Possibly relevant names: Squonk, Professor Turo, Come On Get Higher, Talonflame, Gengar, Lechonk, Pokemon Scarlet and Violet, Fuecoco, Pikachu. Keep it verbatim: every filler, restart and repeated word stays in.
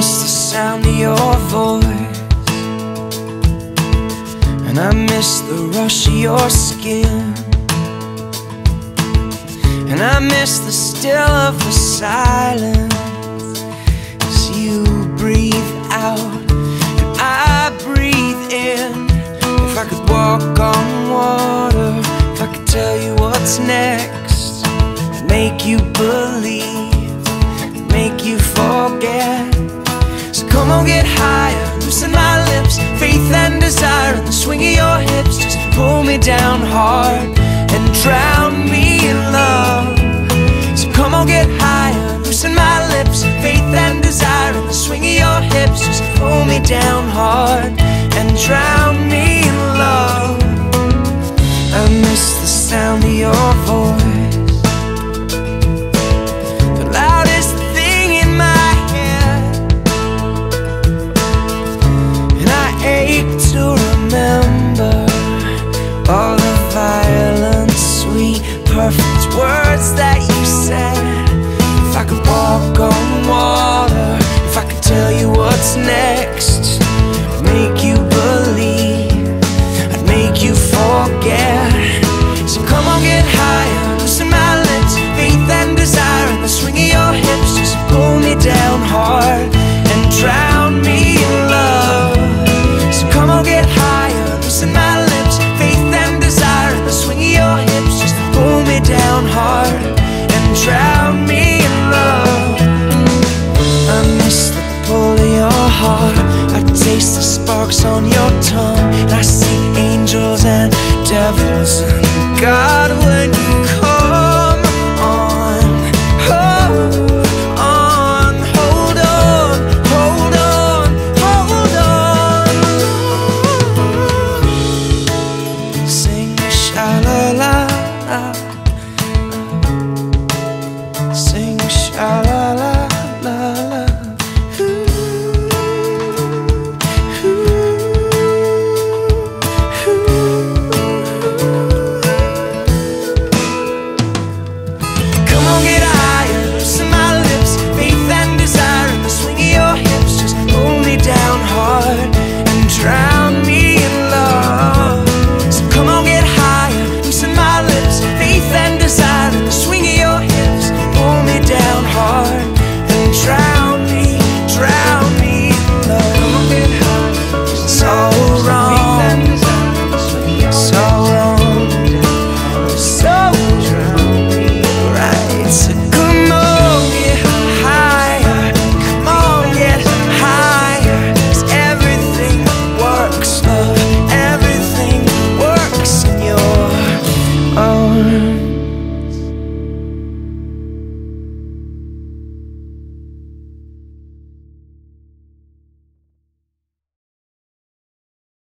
miss the sound of your voice, and I miss the rush of your skin, and I miss the still of the silence as you breathe out and I breathe in. If I could walk on water, if I could tell you what's next, make you believe, make you forget. So come on, get higher, loosen my lips, faith and desire, and the swing of your hips, just pull me down hard and drown me in love. So come on, get higher, loosen my lips, faith and desire, and the swing of your hips, just pull me down hard and drown me in love. I miss the sound of your voice, the loudest thing in my head, and I ache to remember all the violent, sweet, perfect words that you said. If I could walk on water, if I could tell you what's next, I'd make you believe, I'd make you forget. So come on, get higher, loosen my lips, faith and desire, and the swing of your hips, just pull me down hard and drown me in love. So come on, get higher, loosen my lips, faith and desire, and the swing of your hips, just pull me down hard and drown me in love. I miss the pull of your heart, I taste the sparks on your tongue, and I see angels and devils.